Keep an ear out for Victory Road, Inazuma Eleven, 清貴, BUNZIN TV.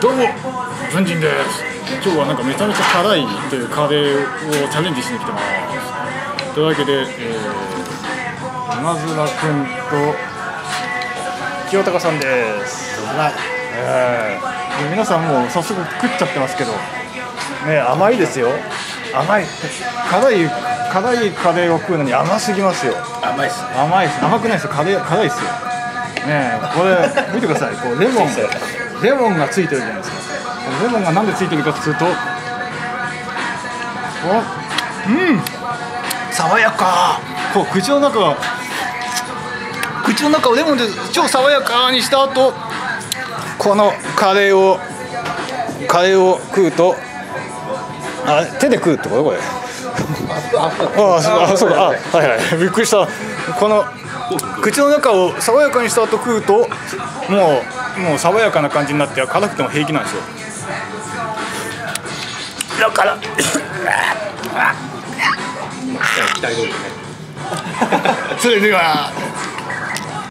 どうも、文人です。今日はなんかめちゃめちゃ辛いというカレーをチャレンジしに来てます。というわけで、今津良君と清高さんです。皆さんもう早速食っちゃってますけどね、甘いですよ。甘い辛いカレーを食うのに甘すぎますよ。甘いっす、ね、甘いっす。甘くないっすよ。カレー辛いっすよね。これ見てください。こうレモンがついてるじゃないですか。レモンがなんでついてるかとすると、爽やか。こう口の中をレモンで超爽やかにした後、このカレーを食うと、あ、手で食うってことこれ。あ、そうか。はいはい。びっくりした。この口の中を爽やかにした後食うと、もう爽やかな感じになって、辛くても平気なんですよ。だからそれでは。